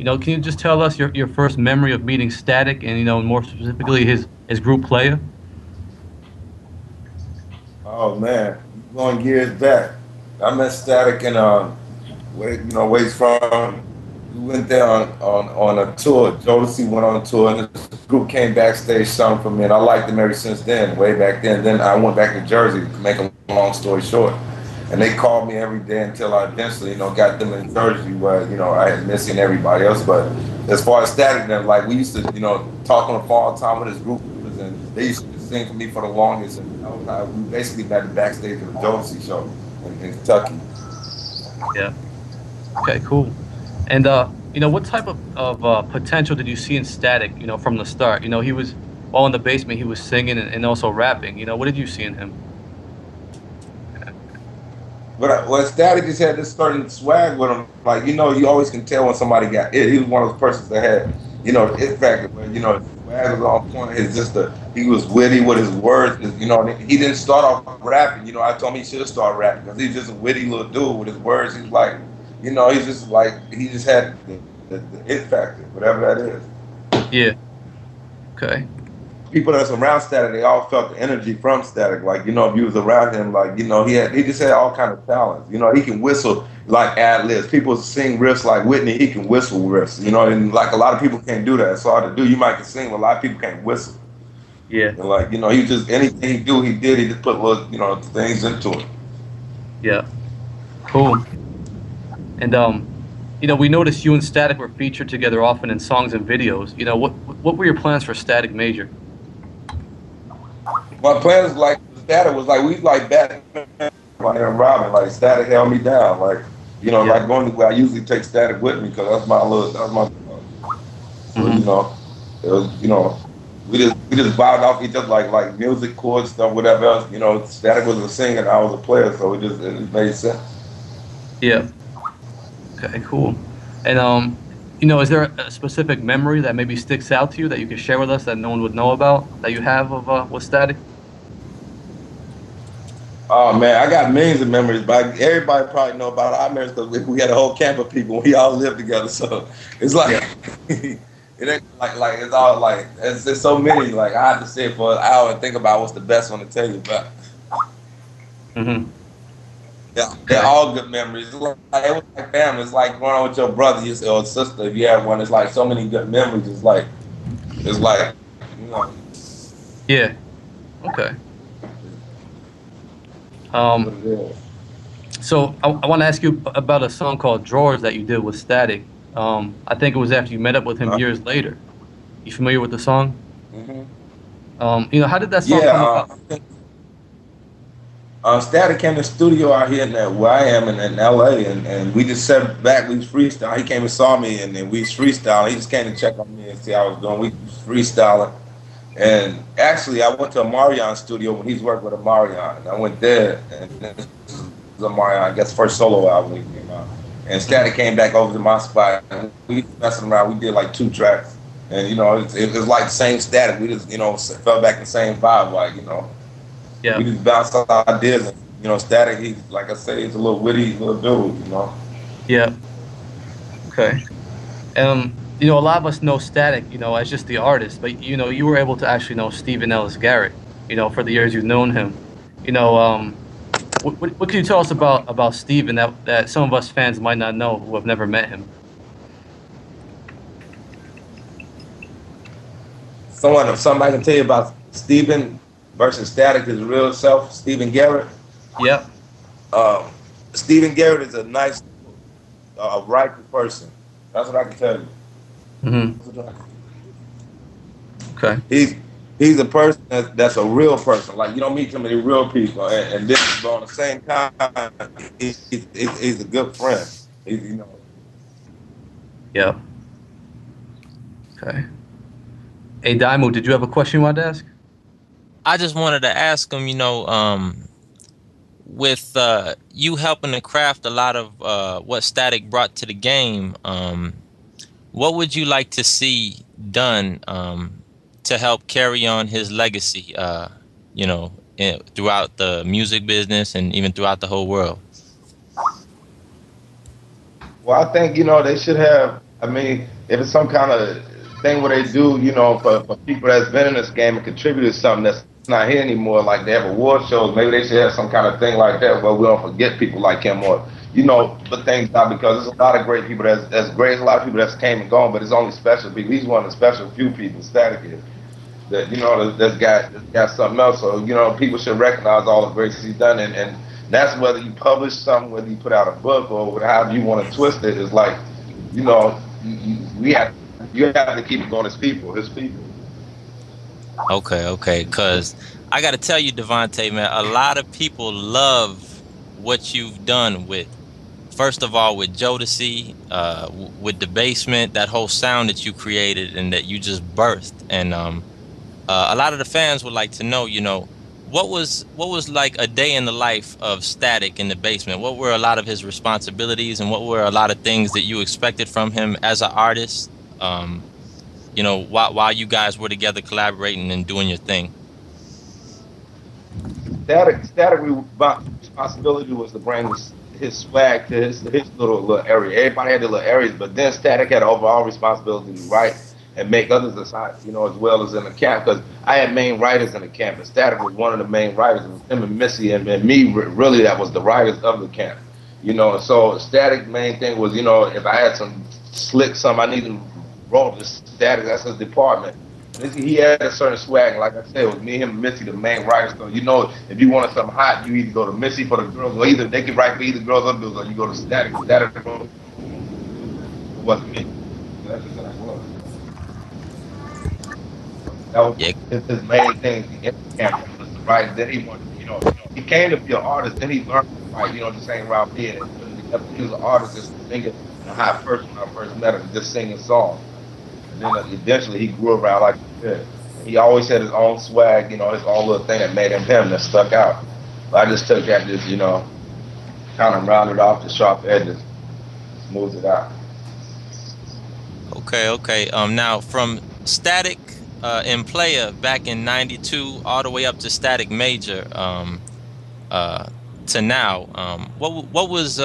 You know, can you just tell us your first memory of meeting Static and, you know, more specifically his group Playa? Oh, man, going years back. I met Static in, where he's from. We went there on a tour. Jodeci went on tour, and this group came backstage, sung for me, and I liked them ever since then, way back then. Then I went back to Jersey, to make a long story short. And they called me every day until I eventually, you know, got them in Jersey where, you know, I had Missy and everybody else. But as far as Static, then, like, we used to, you know, talk on the phone all the time with this group, and they used to sing for me for the longest. And we basically met the backstage of the Jodeci show in Kentucky. Yeah. Okay, cool. And, you know, what type of potential did you see in Static, you know, from the start? You know, he was all in the basement. He was singing and also rapping. You know, what did you see in him? But Static just had this certain swag with him. Like, you know, you always can tell when somebody got it. He was one of those persons that had, you know, the it factor. But, you know, his swag was on point. It's just he was witty with his words. You know, he didn't start off rapping. You know, I told him he should start rapping because he's just a witty little dude with his words. He's like, you know, he's just like, he just had the it factor, whatever that is. Yeah. Okay. People that's around Static, they all felt the energy from Static. Like, you know, if you was around him, like, you know, he just had all kind of talents. You know, he can whistle like ad-libs. People sing riffs like Whitney, he can whistle riffs. You know, and like a lot of people can't do that. It's hard to do. You might can sing, but a lot of people can't whistle. Yeah. And like, you know, he just, anything he just put little, you know, things into it. Yeah. Cool. And, you know, we noticed you and Static were featured together often in songs and videos. You know, what were your plans for Static Major? My plans, like, Static was like, we like Batman and Robin. Like, Static held me down. Like, you know, yeah. Like going to where I usually take Static with me because that's my, you know, it was, you know, we just vibed off each other like music, chords, stuff, whatever else. You know, Static was a singer, I was a player, so it made sense. Yeah. Okay, cool. And, you know, is there a specific memory that maybe sticks out to you that you can share with us that no one would know about, that you have with Static? Oh, man, I got millions of memories, but everybody probably know about our memories because we had a whole camp of people. We all lived together, so it's like, yeah. It ain't like it's all like, there's so many, like, I have to sit for an hour and think about what's the best one to tell you about. Mm-hmm. Yeah, they're all good memories. It's like, it was like family. It's like growing up with your brother or sister, if you have one. It's like so many good memories. It's like, you know. Yeah. Okay. So I want to ask you about a song called "Drawers" that you did with Static. I think it was after you met up with him years later. You familiar with the song? Mm-hmm. You know, how did that song come about? Static came to the studio out here where I am in L.A. and we just sat back, we freestyle. He came and saw me and then we freestyle. He just came to check on me and see how I was doing. We freestyling. And actually, I went to Amarion's studio when he's working with Amarion. And I went there, and this is Amarion, I guess, first solo album we came out. And Static came back over to my spot, and we messing around. We did like 2 tracks. And, you know, it was like the same Static. We just, you know, fell back in the same vibe, like, you know. Yeah. We just bounce off ideas, and, you know, Static, he, like I say, he's a little witty little dude, you know? Yeah. Okay. You know, a lot of us know Static, you know, as just the artist, but, you know, you were able to actually know Stephen Ellis Garrett, you know, for the years you've known him. You know, what can you tell us about Stephen that some of us fans might not know who have never met him? Somebody can tell you about Stephen versus Static, his real self, Stephen Garrett. Yep. Stephen Garrett is a nice, righteous person. That's what I can tell you. Mm-hmm. Okay. He's a person that's a real person. Like, you don't meet too many real people. And this, but on the same time, he's a good friend. He's, you know. Yep. Okay. Hey, Daimu, did you have a question you wanted to ask? I just wanted to ask him, you know, with you helping to craft a lot of what Static brought to the game, what would you like to see done to help carry on his legacy, you know, throughout the music business and even throughout the whole world? Well, I think, you know, they should have I mean, if it's some kind of thing where they do, you know, for people that's been in this game and contributed to something that's not here anymore, like they have award shows, maybe they should have some kind of thing like that where we don't forget people like him or, you know, put things out, because there's a lot of great people that's great, a lot of people that's came and gone, but it's only special people. He's one of the special few people, Static is, that, you know, that's got something else. So, you know, people should recognize all the greats he's done, and that's whether you publish something, whether you put out a book, or however you want to twist it. It's like, you know, you have to keep it going as people, his people. Okay, okay, because I got to tell you, DeVante, man, a lot of people love what you've done with, first of all, with Jodeci, with Da Bassment, that whole sound that you created and that you just birthed. And a lot of the fans would like to know, you know, what was like a day in the life of Static in the basement? What were a lot of his responsibilities, and what were a lot of things that you expected from him as an artist, you know, while you guys were together collaborating and doing your thing? Static responsibility was to bring his swag to his little area. Everybody had their little areas, but then Static had overall responsibility to write and make others aside, you know, as well as in the camp, because I had main writers in the camp, and Static was one of the main writers. It was him and Missy and me, really, that was the writers of the camp, you know. So Static main thing was, you know, if I had some slick, something I needed to roll to Static, that's his department. He had a certain swag, like I said, it was me, him, and Missy, the main writers. So, you know, if you wanted something hot, you either go to Missy for the girls, or either they could write for either girls or dudes, or you go to Static. Static wasn't me. That's just what I was. That was his main thing. Right? Then he wanted, you know, he came to be an artist. Then he learned, like, you know, just hanging around here. He was an artist, just singing. How when I first met him, just singing songs. And then eventually he grew around, like you said. He always had his own swag, you know, his own little thing that made him that stuck out. But I just took that, just, you know, kind of rounded off the sharp edges, smoothed it out. Okay, okay. Now from Static. In Playa back in '92, all the way up to Static Major, to now. What was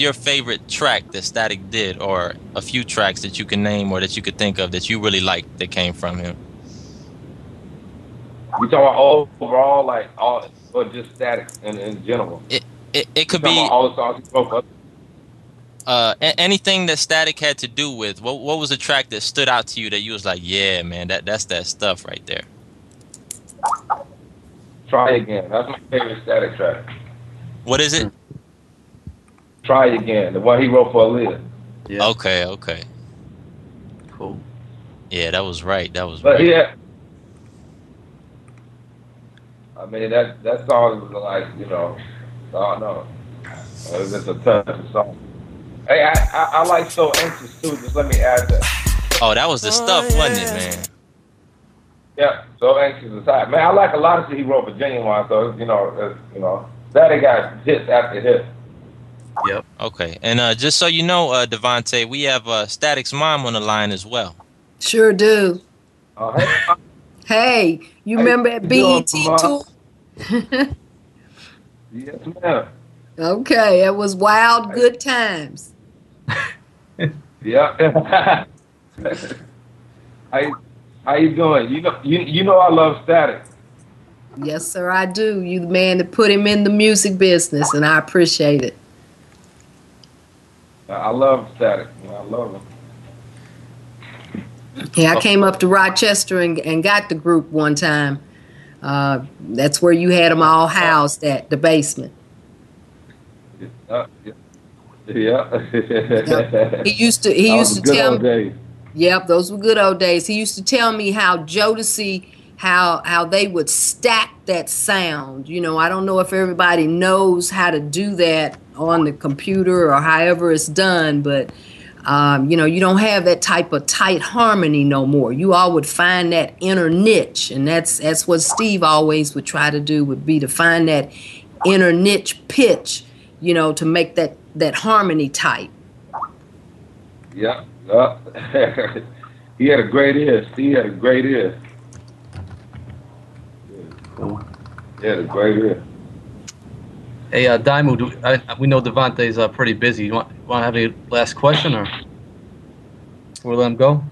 your favorite track that Static did, or a few tracks that you can name or that you could think of that you really liked that came from him? We talking about overall, like all, or just Static in general? It could be all the songs he broke up. Anything that Static had to do with, what was a track that stood out to you that you was like, yeah, man, that's that stuff right there? Try Again. That's my favorite Static track. What is it? Try Again, the one he wrote for Aaliyah. Yeah. Okay, okay. Cool. Yeah, that was right. That was right. Yeah. I mean, that song was like, you know, I don't know. It was just a tough song. Hey, I like So Anxious too. Just let me add that. Oh, that was the stuff, wasn't it, man? Yeah, So Anxious is hot. Man, I like a lot of shit he wrote for Genuine. So you know, Static got hits after hits. Yep. Okay, and just so you know, DeVante, we have Static's mom on the line as well. Sure do. Hey, you remember at BET too? Yes, ma'am. Okay, it was wild, good times. Yeah. How you doing? You know I love Static. Yes, sir, I do. You the man that put him in the music business, and I appreciate it. I love Static. I love him. Yeah, I came up to Rochester and got the group one time. That's where you had them all housed at the basement. Yeah. Yep. He used to tell me. Yep, those were good old days. He used to tell me how Jodeci, how they would stack that sound. You know, I don't know if everybody knows how to do that on the computer or however it's done, but you know, you don't have that type of tight harmony no more. You all would find that inner niche, and that's what Steve always would try to do, would be to find that inner niche pitch, you know, to make that harmony type. Yeah. He had a great ear. Steve had a great ear. He had a great ear. Hey, Diamond, we know DeVante's pretty busy. You want to have any last question? Or? before we let them go?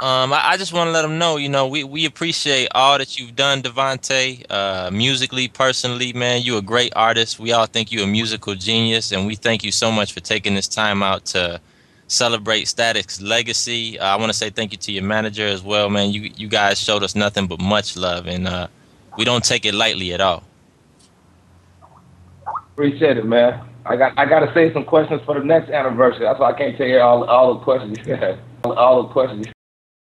I just want to let them know, you know, we appreciate all that you've done, DeVante, musically, personally, man. You're a great artist. We all think you're a musical genius, and we thank you so much for taking this time out to celebrate Static's legacy. I want to say thank you to your manager as well, man. You guys showed us nothing but much love, and we don't take it lightly at all. Appreciate it, man. I got to save some questions for the next anniversary. That's why I can't tell you all the questions.